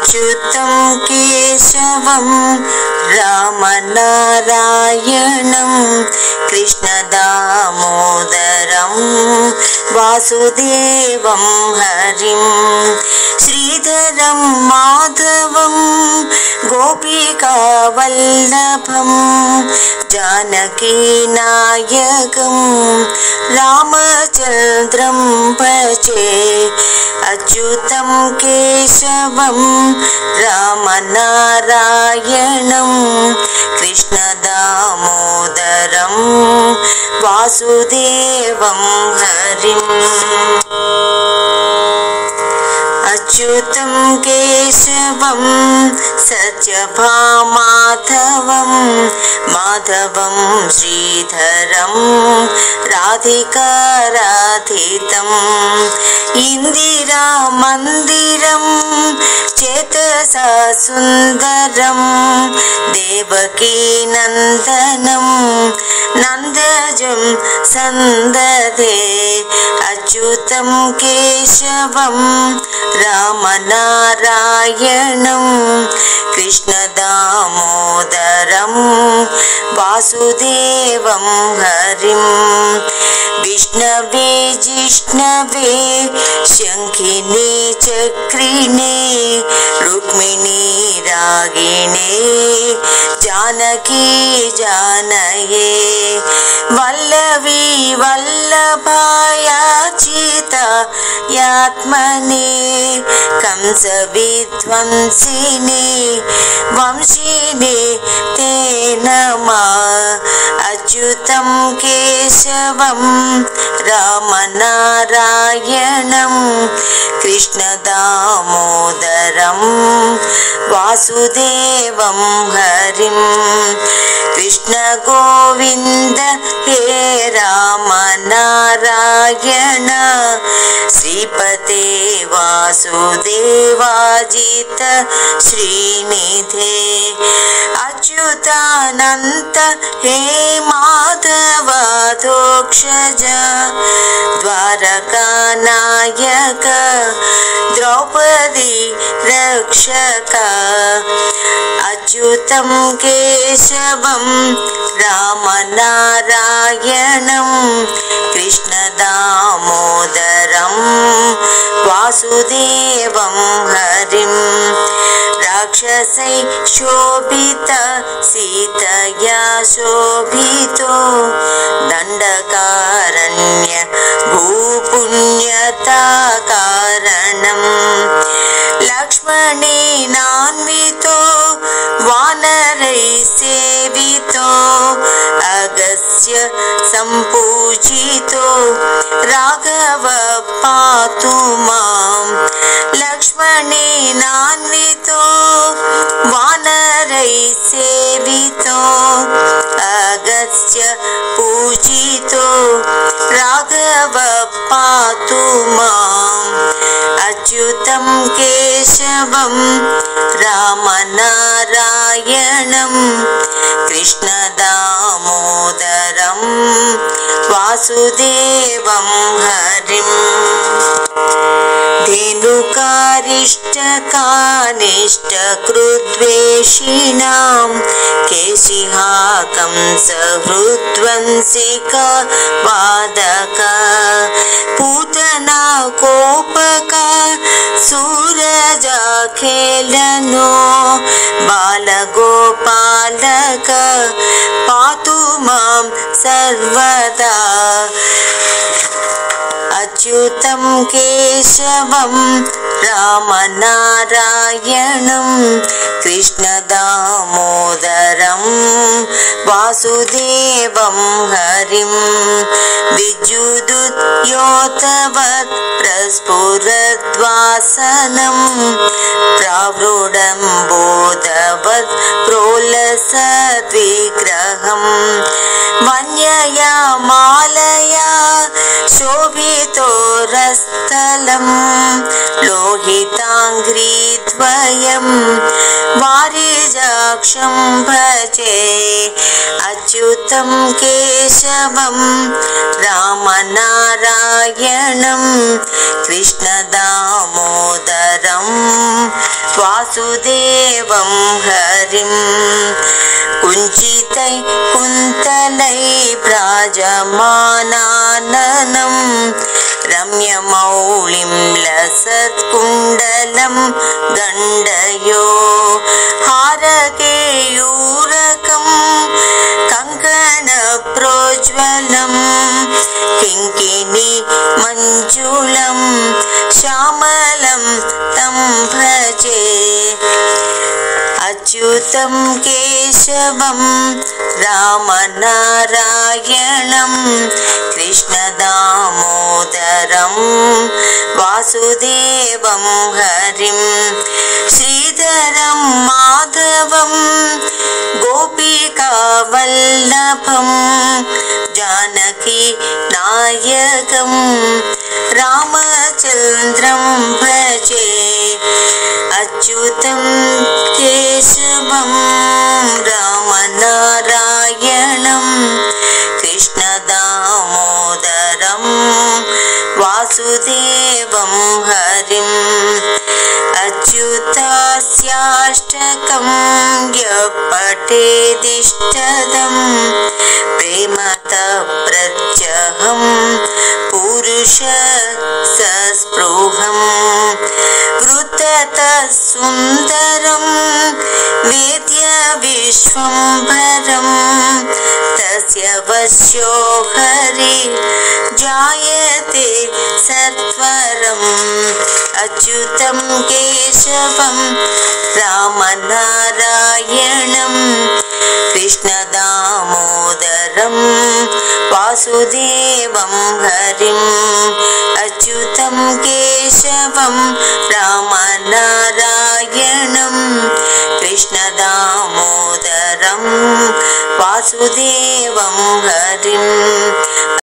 अच्युतं केशवं रामनारायणं कृष्णदामोदरं वासुदेवं हरिं श्रीधरं माधवं गोपिकावल्लभं जानकीनायकं रामचन्द्रं भजे। अच्युतं केशवं रामनारायणं कृष्णदामोदरं वासुदेवं हरिम्। अच्युतं केशवं सत्यभामाधवं माधवं श्रीधरं राधिकाराधितम् इंदिरा मंदिरं चेतसा सुंदरं देवकी नंदनं नंदजं संदधे। अच्युतं केशवं रामनारायणं कृष्णदामोदरं वासुदेवं हरिं विष्णवे जिष्णवे शंखिने चक्रिणे रुक्मिणी रागिणे जानकी जानये वल्लवी वल्लभायाचिता यात्मने कंस विध्वंसिने वंशिने ते नमः। अच्युतं केशवं रामनारायणं कृष्णदामोदरं वासुदेवं हरिं कृष्ण गोविन्द हे रामनारायण श्रीपते वासुदेवाजित श्रीनिधे। अच्युतानन्त हे माधवाधोक्षज द्वारकानायक द्रौपदी रक्षक। अच्युतं केशवं रामनारायणं कृष्णदामोदरं वासुदेवं हरिं राक्षसै शोभित सीतया शोभितो दण्डकारण्य भूपुण्यता कारणं लक्ष्मणेनान्वितो वानरैः सेवितो अगस्त्य सम्पूजितो राघव पातु मां। लक्ष्मणेनान्वितो वानरैः सेवितो अगस्त्य पूजितो राघव पातु माम्। अच्युतं केशवं रामनारायणं कृष्णदामोदरं वासुदेवं हरिम्। धेनुकारिष्टकानिष्टकृद्वेषिणां केशिहा कंसहृद्वंसिका वादका पूतना कोपका सूरजाखेलनो बालगोपालक पातु मां सर्वदा। अच्युतं केशवं रामनारायणं कृष्णदामोदरं वासुदेवं हरिं विद्युदुद्योतवत् प्रस्फुरद्वासनं प्रावृडम्बोधवत् प्रोल्लसद्विग्रहं वन्यया मालया शोभितो रस्थलं लोहितांघ्रिद्वयं वारिजाक्षं भजे। अच्युतं केशवं रामनारायणं कृष्णदामोदरं वासुदेवं हरिं कुञ्चितै कुन्तलै प्राजमानाननं रम्यमौलिं लसत्कुण्डलं गण्डयो हारकेयूरकं कङ्कणप्रोज्वलं किङ्किणी मञ्जुलं श्यामलं तं भजे। अच्युतं केशवं रामनारायणं कृष्णदामोदरं वासुदेवं हरिं श्रीधरं माधवं गोपिकावल्लभं जानकीनायकं रामचन्द्रं भजे। अच्युतं केशवं रामनारायणं कृष्णदामोदरं वासुदेवं हरिं। अच्युताष्टकं यः पठेदिष्टदं प्रेमतः प्रत्यहं पुरुषसस्पृहम् वृत्ततः सुन्दरं वेद्य विश्वम्भरं तस्य वश्यो हरिः जायते सत्वरम्। अच्युतं केशवं रामनारायणं कृष्णदामोदरं वासुदेवं हरिं। अच्युतं केशवं रामनारायणं कृष्णदामोदरं वासुदेवं हरिं।